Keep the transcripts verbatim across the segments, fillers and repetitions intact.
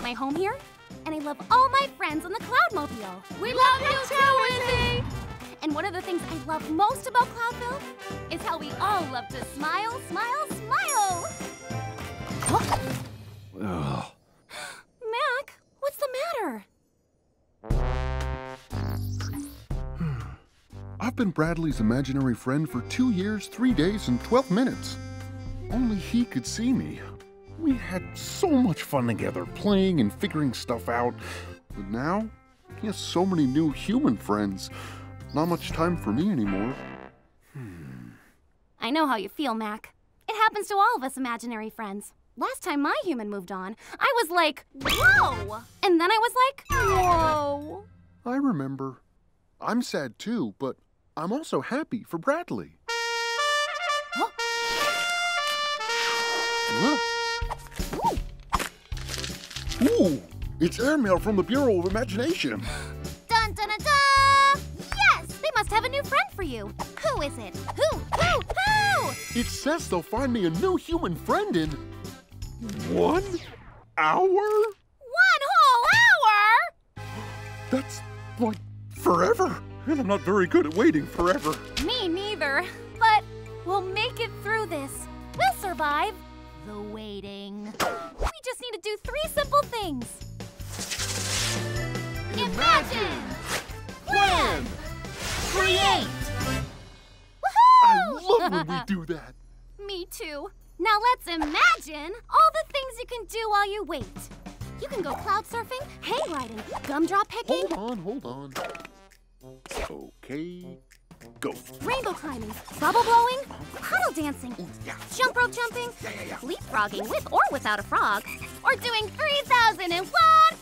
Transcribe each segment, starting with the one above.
about my home here, and I love all my friends on the Cloud Mobile. We love you too, Izzy! And one of the things I love most about Cloudville is how we all love to smile, smile, smile! Oh. Ugh. Mac, what's the matter? Hmm. I've been Bradley's imaginary friend for two years, three days, and twelve minutes. Only he could see me. We had so much fun together, playing and figuring stuff out. But now, he has so many new human friends. Not much time for me anymore. Hmm. I know how you feel, Mac. It happens to all of us imaginary friends. Last time my human moved on, I was like, whoa! And then I was like, whoa! I remember. I'm sad too, but I'm also happy for Bradley. Huh? Huh? Ooh. Ooh! It's airmail from the Bureau of Imagination. Dun dun dun dun! Yes! They must have a new friend for you. Who is it? Who? Who? Who? It says they'll find me a new human friend in one hour? One whole hour? That's like forever. And I'm not very good at waiting forever. Me neither. But we'll make it through this. We'll survive the waiting. We just need to do three simple things. Imagine! Plan! Create! Woohoo! I love when we do that. Me too. Now let's imagine all the things you can do while you wait. You can go cloud surfing, hang gliding, gumdrop picking. Hold on, hold on. Okay, go. Rainbow climbing, bubble blowing, puddle dancing, ooh, yeah. Jump rope jumping, yeah, yeah, yeah. Leapfrogging with or without a frog, or doing three thousand one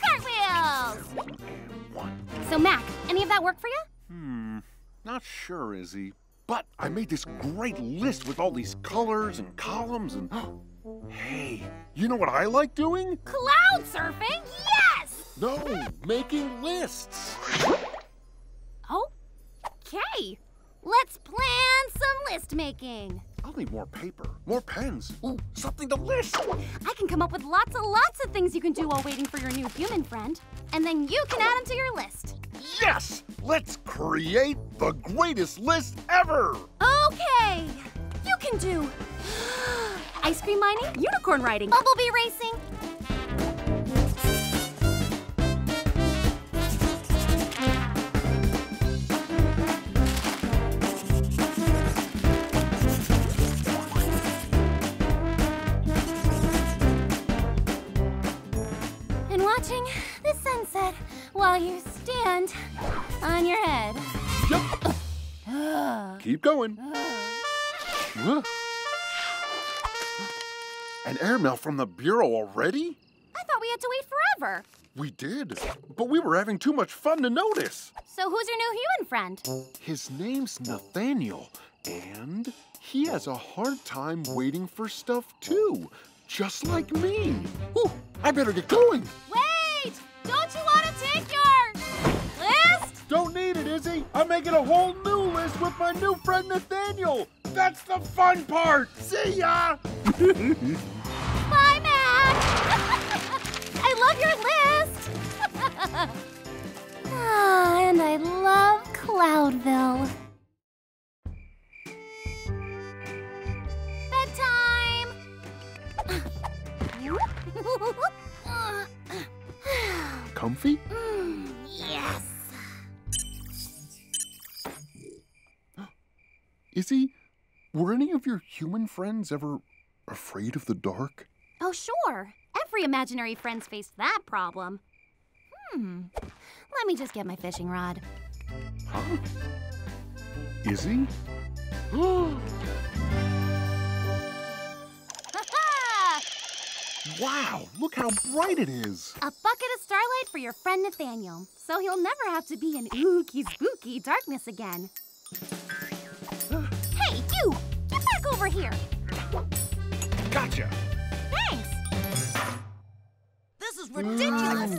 cartwheels. One. So Mac, any of that work for you? Hmm, not sure, Izzy. But I made this great list with all these colors and columns and... Hey, you know what I like doing? Cloud surfing, yes! No, making lists. Oh, okay. Let's plan some list making. I'll need more paper, more pens, ooh, something to list. I can come up with lots and lots of things you can do while waiting for your new human friend. And then you can add them to your list. Yes! Let's create the greatest list ever! Okay! You can do ice cream mining, unicorn riding, bumblebee racing. And watching the sunset while you stand on your head. Yep. Uh, Keep going. Uh. An airmail from the Bureau already? I thought we had to wait forever. We did, but we were having too much fun to notice. So who's your new human friend? His name's Nathaniel, and he has a hard time waiting for stuff too, just like me. Ooh, I better get going. Wait! Don't you want to take your list? Don't need it, Izzy. I'm making a whole new list with my new friend Nathaniel. That's the fun part. See ya. Bye, Mac. I love your list. Ah, and I love Cloudville. Bedtime. Comfy? Mm, yes. Izzy, were any of your human friends ever afraid of the dark? Oh, sure. Every imaginary friend's faced that problem. Hmm. Let me just get my fishing rod. Huh? Izzy? Wow, look how bright it is. A bucket of starlight for your friend Nathaniel, so he'll never have to be in ooky spooky darkness again. Hey, you! Get back over here! Gotcha! Thanks! This is ridiculous!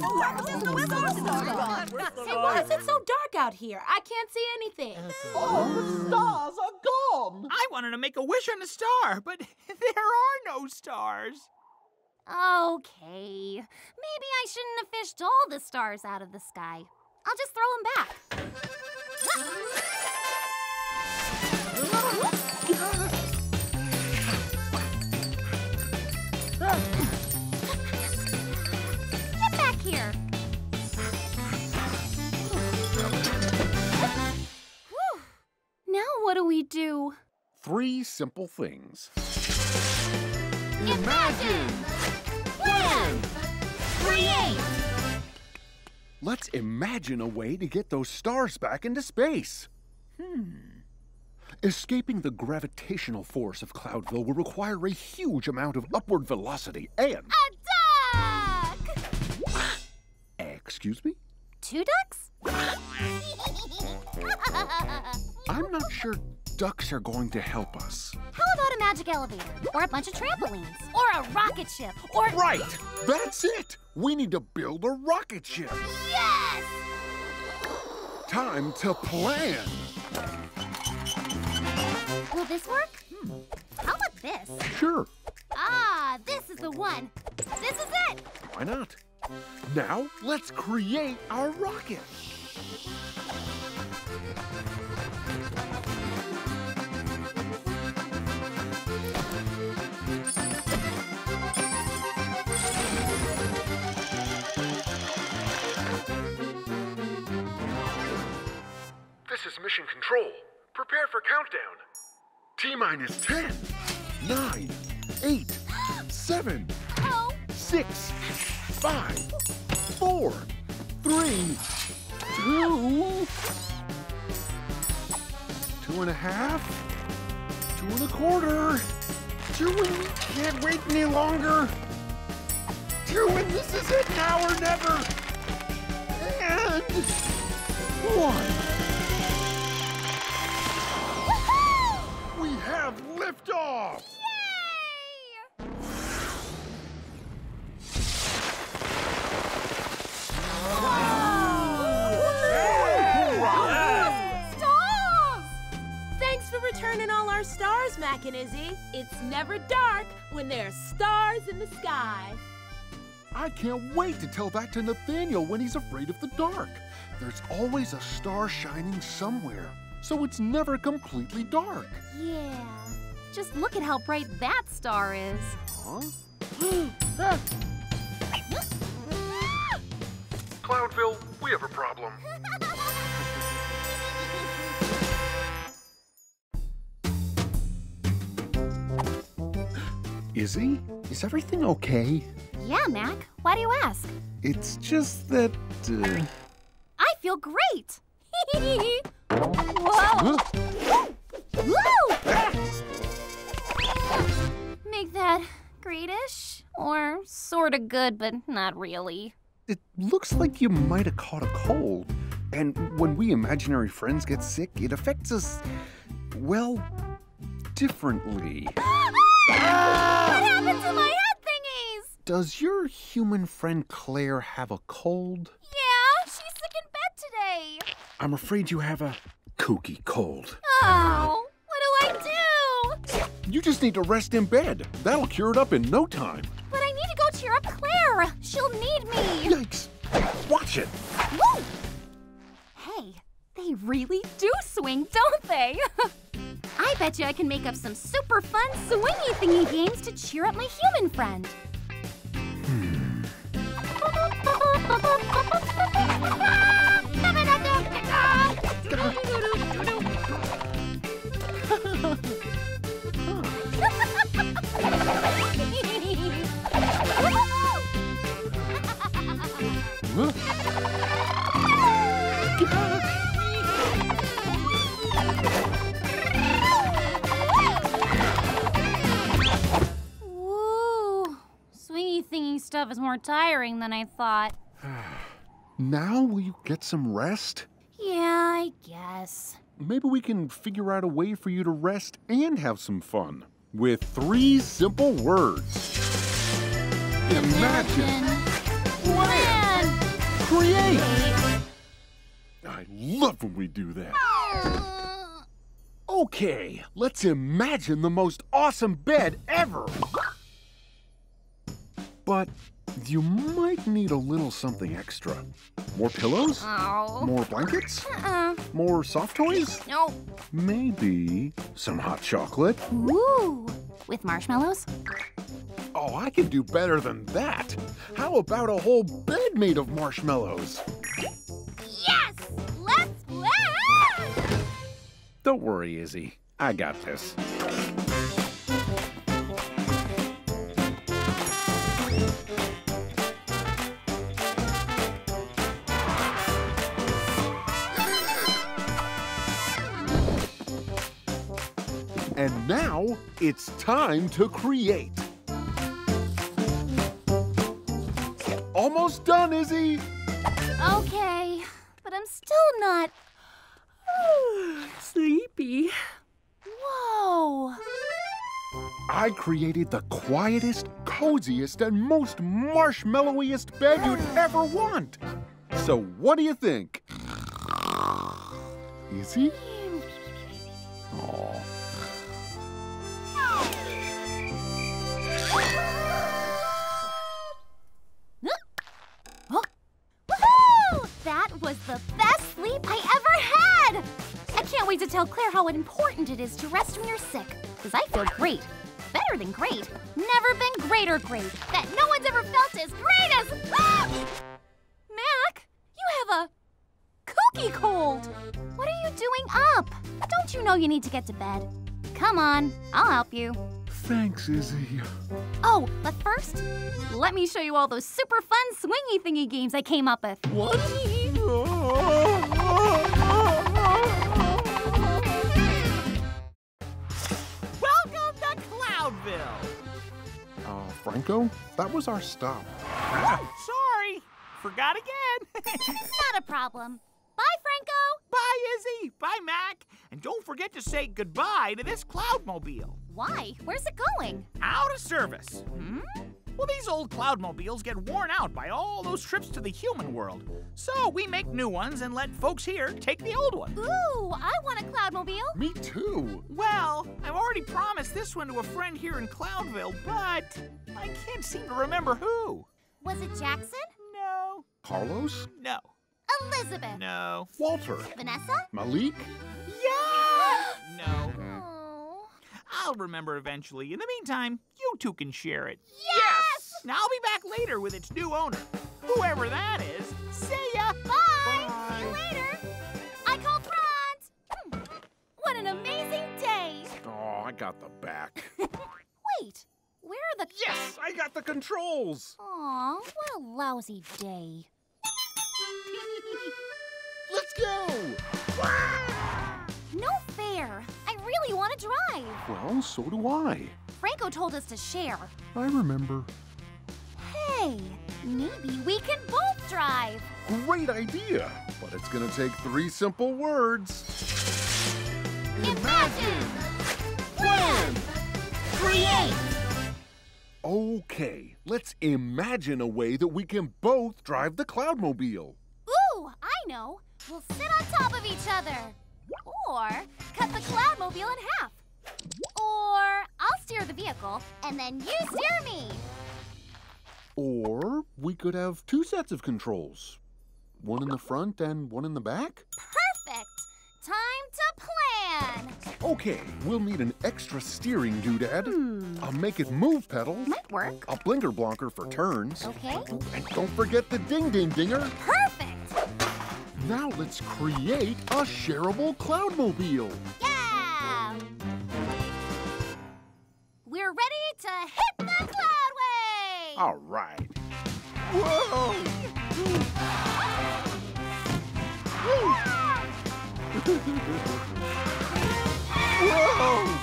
Hey, why is it so dark out here? I can't see anything. Oh, the stars are gone! I wanted to make a wish on a star, but there are no stars. Okay, maybe I shouldn't have fished all the stars out of the sky. I'll just throw them back. Get back here. Whew. Now what do we do? Three simple things. Imagine! Plan! Create! Let's imagine a way to get those stars back into space. Hmm. Escaping the gravitational force of Cloudville will require a huge amount of upward velocity and... A duck! Excuse me? Two ducks? I'm not sure ducks are going to help us. How about a magic elevator? Or a bunch of trampolines? Or a rocket ship? Or... Right! That's it! We need to build a rocket ship! Yes! Time to plan! Will this work? Hmm. How about this? Sure. Ah, this is the one. This is it. Why not? Now, let's create our rocket. This is Mission Control. Prepare for countdown. T-minus ten, nine, eight, seven, oh. six, five, four, three, two, two and a half, two and a quarter, two and can't wait any longer. Two and this is it, now or never. And one. Have liftoff! Yay! Wow! Stars! Thanks for returning all our stars, Mac and Izzy. It's never dark when there are stars in the sky. I can't wait to tell that to Nathaniel when he's afraid of the dark. There's always a star shining somewhere, so it's never completely dark. Yeah. Just look at how bright that star is. Huh? ah. Ah. Cloudville, we have a problem. Izzy, is everything okay? Yeah, Mac. Why do you ask? It's just that... Uh... I feel great! Whoa! Huh? Woo! Make that greatish, or sort of good, but not really. It looks like you might have caught a cold. And when we imaginary friends get sick, it affects us, well, differently. Ah! Ah! What happened to my head thingies? Does your human friend Claire have a cold? Yeah, she's sick in bed today. I'm afraid you have a... kooky cold. Oh, what do I do? You just need to rest in bed. That'll cure it up in no time. But I need to go cheer up Claire. She'll need me. Yikes. Watch it. Woo! Hey, they really do swing, don't they? I bet you I can make up some super fun swingy thingy games to cheer up my human friend. Hmm. Woo! Swingy thingy stuff is more tiring than I thought. Now will you get some rest? Yeah, I guess. Maybe we can figure out a way for you to rest and have some fun with three simple words. Imagine. Plan. Create. I love when we do that. Uh... Okay, let's imagine the most awesome bed ever. But you might need a little something extra. More pillows? Oh. More blankets? Uh-uh. More soft toys? No. Maybe some hot chocolate? Ooh, with marshmallows? Oh, I could do better than that. How about a whole bed made of marshmallows? Yes! Let's play! Don't worry, Izzy. I got this. And now it's time to create. Almost done, Izzy. Okay, but I'm still not sleepy. Whoa. I created the quietest, coziest, and most marshmallowiest bed you'd ever want. So what do you think? Izzy? Aw. That was the best sleep I ever had! I can't wait to tell Claire how important it is to rest when you're sick, because I feel great. Better than great. Never been greater great. That no one's ever felt as great as... Ah! Mac, you have a kooky cold. What are you doing up? Don't you know you need to get to bed? Come on, I'll help you. Thanks, Izzy. Oh, but first, let me show you all those super fun swingy thingy games I came up with. What? Welcome to Cloudville. Uh, Franco, that was our stop. Oh, sorry, forgot again. Not a problem. Bye, Franco. Bye, Izzy. Bye, Mac. And don't forget to say goodbye to this Cloud Mobile. Why? Where's it going? Out of service. Hmm? Well, these old Cloud Mobiles get worn out by all those trips to the human world. So we make new ones and let folks here take the old one. Ooh, I want a Cloud Mobile. Me too. Well, I've already promised this one to a friend here in Cloudville, but I can't seem to remember who. Was it Jackson? No. Carlos? No. Elizabeth. No. Walter. Vanessa. Malik. Yeah. No. Oh. I'll remember eventually. In the meantime, you two can share it. Yes! Yes! Now I'll be back later with its new owner. Whoever that is. See ya. Bye. Bye. See you later. I call Franz. What an amazing day. Oh, I got the back. Wait. Where are the... Yes, I got the controls. Aw, what a lousy day. Let's go! No fair. I really want to drive. Well, so do I. Franco told us to share. I remember. Hey, maybe we can both drive. Great idea. But it's going to take three simple words. Imagine! Plan! Create! Okay, let's imagine a way that we can both drive the Cloud Mobile. Ooh, I know. We'll sit on top of each other. Or cut the Cloud Mobile in half. Or I'll steer the vehicle and then you steer me. Or we could have two sets of controls. One in the front and one in the back. Perfect! Time to plan! Okay, we'll need an extra steering doodad, hmm. a make-it-move pedal, might work, a blinker blocker for turns, okay, and don't forget the ding-ding-dinger. Perfect! Now let's create a shareable Cloud Mobile. Yeah! We're ready to hit the cloud wave! All right. Whoa! Whoa. Whoa!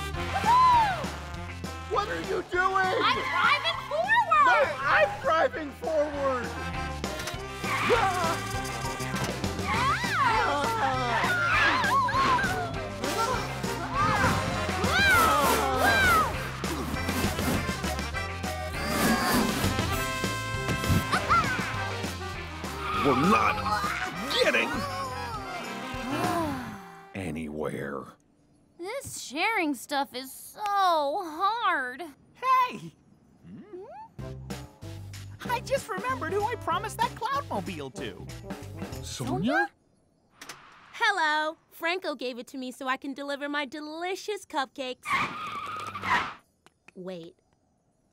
What are you doing? I'm driving forward! No, I'm driving forward! We're not getting anywhere. This sharing stuff is so hard. Hey! Hmm? I just remembered who I promised that Cloud Mobile to. Sonia? Hello. Franco gave it to me so I can deliver my delicious cupcakes. Wait,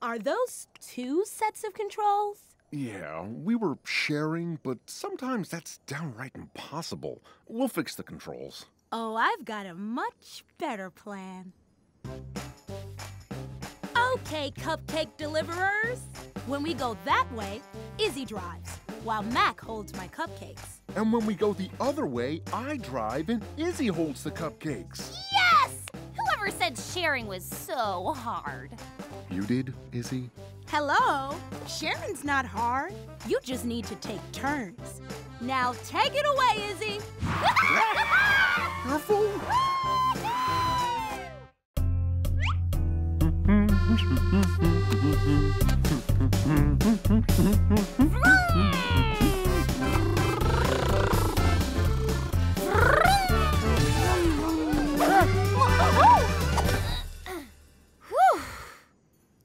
are those two sets of controls? Yeah, we were sharing, but sometimes that's downright impossible. We'll fix the controls. Oh, I've got a much better plan. Okay, cupcake deliverers. When we go that way, Izzy drives, while Mac holds my cupcakes. And when we go the other way, I drive and Izzy holds the cupcakes. Yes! Whoever said sharing was so hard? You did, Izzy? Hello? Sharing's not hard. You just need to take turns. Now take it away, Izzy. Careful!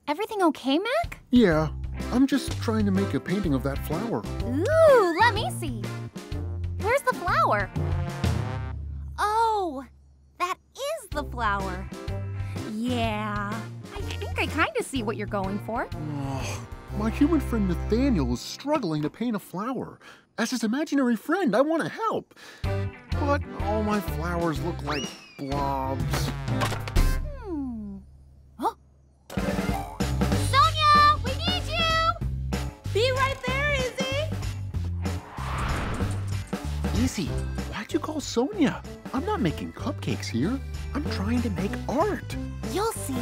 Everything okay, Mac? Yeah, I'm just trying to make a painting of that flower. Ooh, let me see. Where's the flower? Oh, that is the flower. Yeah, I think I kind of see what you're going for. Oh, my human friend Nathaniel is struggling to paint a flower. As his imaginary friend, I want to help. But all my flowers look like blobs. Why'd you call Sonia? I'm not making cupcakes here. I'm trying to make art. You'll see.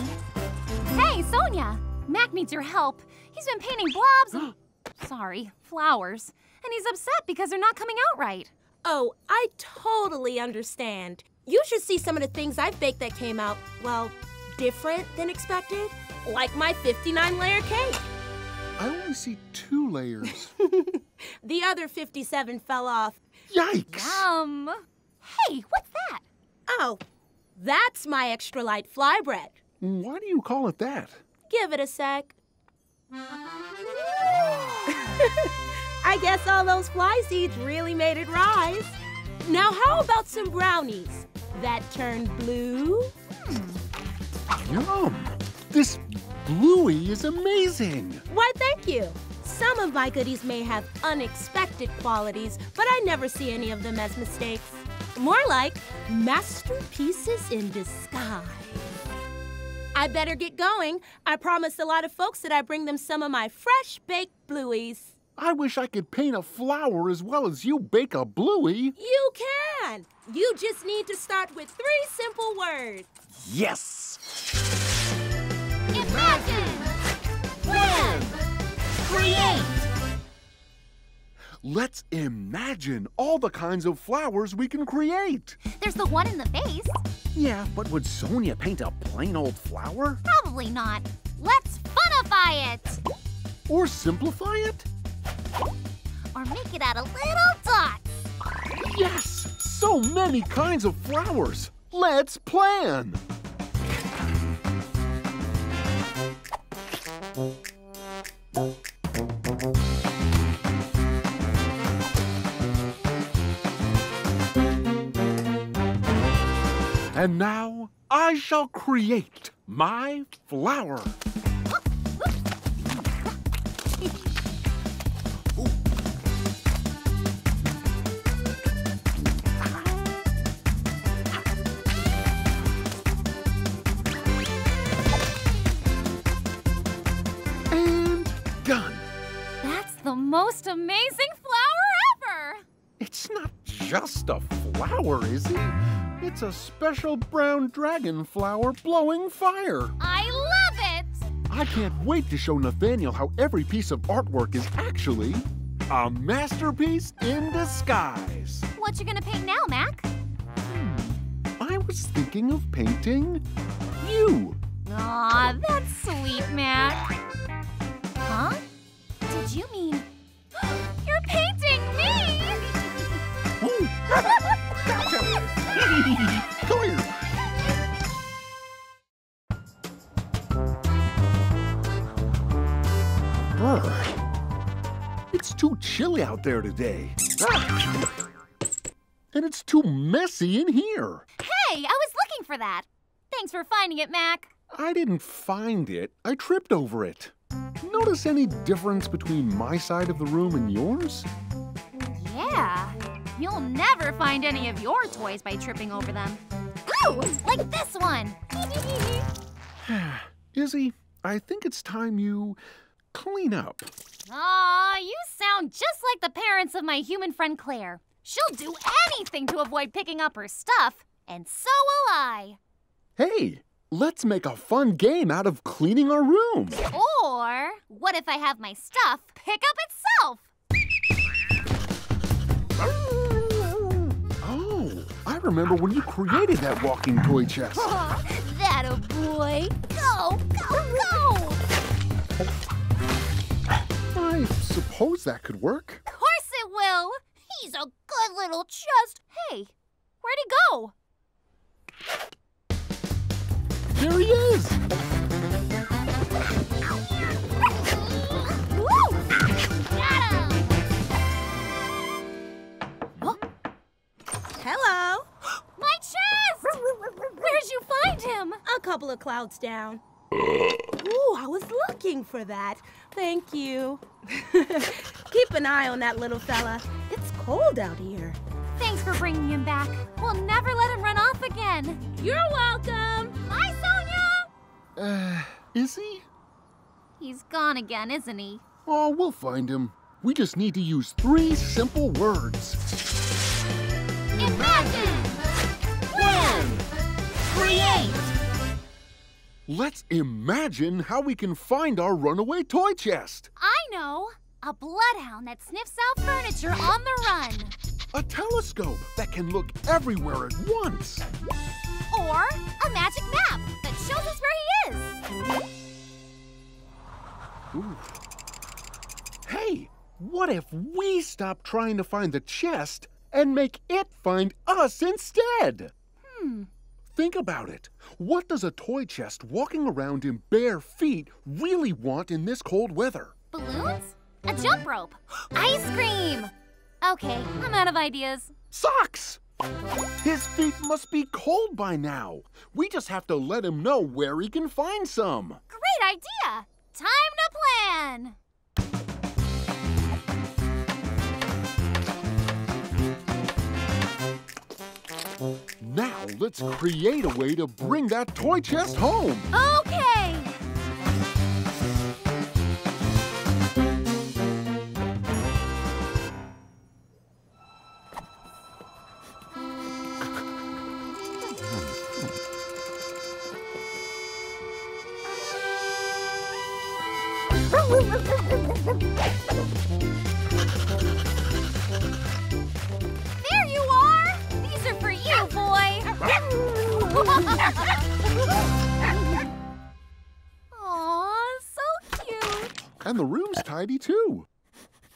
Hey, Sonia! Mac needs your help. He's been painting blobs and... sorry, flowers. And he's upset because they're not coming out right. Oh, I totally understand. You should see some of the things I've baked that came out, well, different than expected. Like my fifty-nine layer cake. I only see two layers. The other fifty-seven fell off. Yikes! Yum! Hey, what's that? Oh, that's my extra light fly bread. Why do you call it that? Give it a sec. I guess all those fly seeds really made it rise. Now how about some brownies that turned blue? Hmm. Yum! This bluey is amazing! Why, thank you. Some of my goodies may have unexpected qualities, but I never see any of them as mistakes. More like masterpieces in disguise. I better get going. I promised a lot of folks that I'd bring them some of my fresh baked blueies. I wish I could paint a flower as well as you bake a bluey. You can. You just need to start with three simple words. Yes. Imagine. Plan. Create! Let's imagine all the kinds of flowers we can create. There's the one in the vase. Yeah, but would Sonia paint a plain old flower? Probably not. Let's funify it. Or simplify it. Or make it out of little dots. Yes, so many kinds of flowers. Let's plan. And now, I shall create my flower. And done. That's the most amazing flower ever! It's not just a flower, is it? It's a special brown dragon flower blowing fire. I love it! I can't wait to show Nathaniel how every piece of artwork is actually a masterpiece in disguise. What you gonna paint now, Mac? Hmm. I was thinking of painting you. Aw, that's sweet, Mac. Huh? Did you mean... you're painting me! Ooh. Gotcha! Come here. Brr. cold out there today. Ah! And it's too messy in here. Hey, I was looking for that. Thanks for finding it, Mac. I didn't find it. I tripped over it. Notice any difference between my side of the room and yours? Yeah. You'll never find any of your toys by tripping over them. Ooh, like this one. Izzy, I think it's time you clean up. Aw, you sound just like the parents of my human friend Claire. She'll do anything to avoid picking up her stuff, and so will I. Hey, let's make a fun game out of cleaning our room. Or, what if I have my stuff pick up itself? Oh, I remember when you created that walking toy chest. Oh, that a boy. Go, go, go! I suppose that could work. Of course it will. He's a good little chest. Hey, where'd he go? There he is! Woo! Got him! Huh? Hello! My chest! Where'd you find him? A couple of clouds down. Ooh, I was looking for that. Thank you. Keep an eye on that little fella. It's cold out here. Thanks for bringing him back. We'll never let him run off again. You're welcome. Bye, Sonia. Uh, is he? He's gone again, isn't he? Oh, we'll find him. We just need to use three simple words. Imagine. Plan. Create. Let's imagine how we can find our runaway toy chest. I know. A bloodhound that sniffs out furniture on the run. A telescope that can look everywhere at once. Or a magic map that shows us where he is. Ooh. Hey, what if we stop trying to find the chest and make it find us instead? Hmm. Think about it. What does a toy chest walking around in bare feet really want in this cold weather? Balloons? A jump rope? Ice cream! Okay, I'm out of ideas. Socks! His feet must be cold by now. We just have to let him know where he can find some. Great idea! Time to plan! Now, let's create a way to bring that toy chest home. Okay! Aw, so cute. And the room's tidy, too.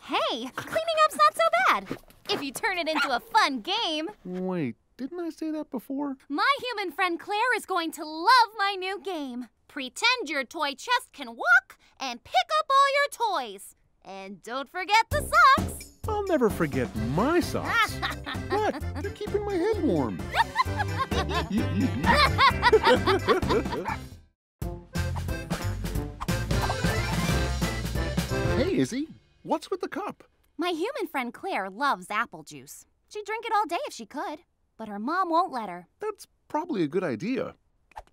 Hey, cleaning up's not so bad, if you turn it into a fun game. Wait, didn't I say that before? My human friend Claire is going to love my new game. Pretend your toy chest can walk and pick up all your toys. And don't forget the socks. I'll never forget my socks. Look, they're keeping my head warm. Hey, Izzy, what's with the cup? My human friend Claire loves apple juice. She'd drink it all day if she could, but her mom won't let her. That's probably a good idea.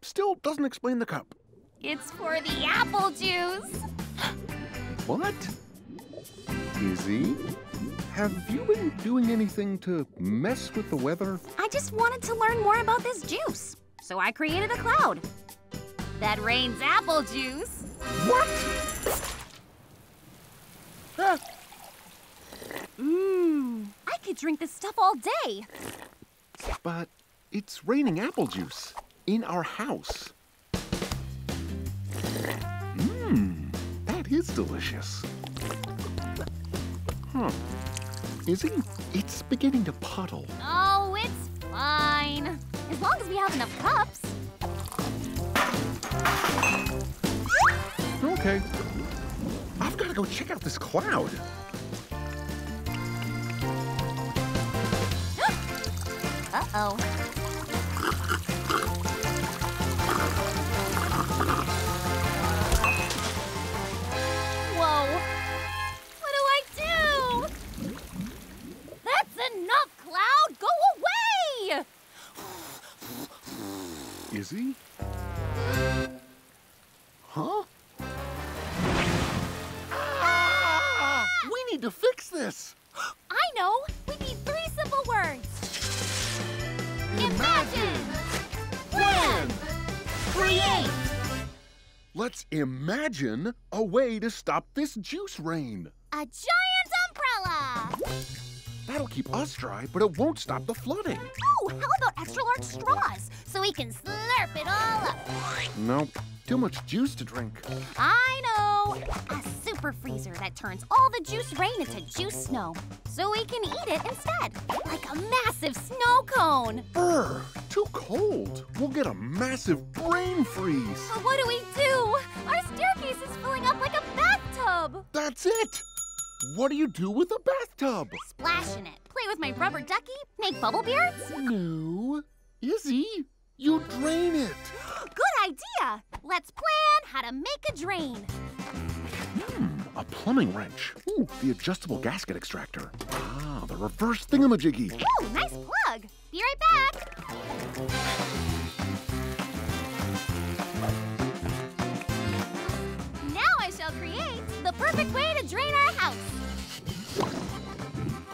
Still doesn't explain the cup. It's for the apple juice. What? Izzy, have you been doing anything to mess with the weather? I just wanted to learn more about this juice, so I created a cloud. That rains apple juice. What? Mmm, ah. I could drink this stuff all day. But it's raining apple juice in our house. Mmm, that is delicious. Huh. Izzy, it's beginning to puddle. Oh, it's fine. As long as we have enough cups. Okay. I've got to go check out this cloud. Uh-oh. Whoa. What do I do? That's enough, Cloud! Go away! Is he? Huh? Ah! We need to fix this! I know! We need three simple words. Imagine! Plan! Create! Let's imagine a way to stop this juice rain. A giant umbrella! That'll keep us dry, but it won't stop the flooding. Oh, how about extra large straws so we can slurp it all up? Nope. Too much juice to drink. I know! A super freezer that turns all the juice rain into juice snow. So we can eat it instead. Like a massive snow cone. Brr, too cold. We'll get a massive brain freeze. But what do we do? Our staircase is filling up like a bathtub. That's it! What do you do with a bathtub? Splash in it. Play with my rubber ducky. Make bubble beards. No. Izzy, you drain it. Good idea. Let's plan how to make a drain. Hmm, a plumbing wrench. Ooh, the adjustable gasket extractor. Ah, the reverse thingamajiggy. Ooh, nice plug. Be right back. Now I shall create the perfect way to drain our house.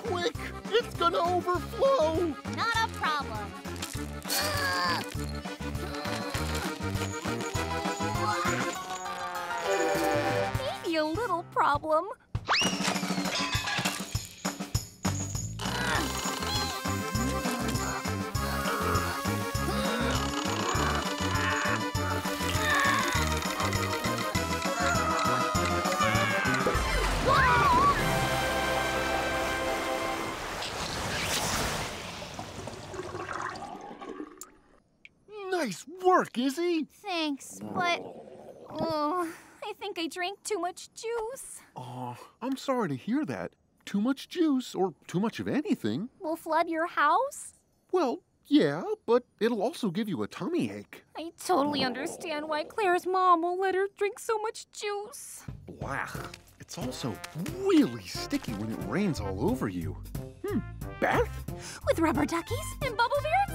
Quick, it's gonna overflow. Not a problem. Ugh. Maybe a little problem. Nice work, Izzy. Thanks, but oh, I think I drank too much juice. Oh, I'm sorry to hear that. Too much juice, or too much of anything, will flood your house? Well, yeah, but it'll also give you a tummy ache. I totally understand why Claire's mom won't let her drink so much juice. Blah. It's also really sticky when it rains all over you. Hmm, bath? With rubber duckies and bubble beards?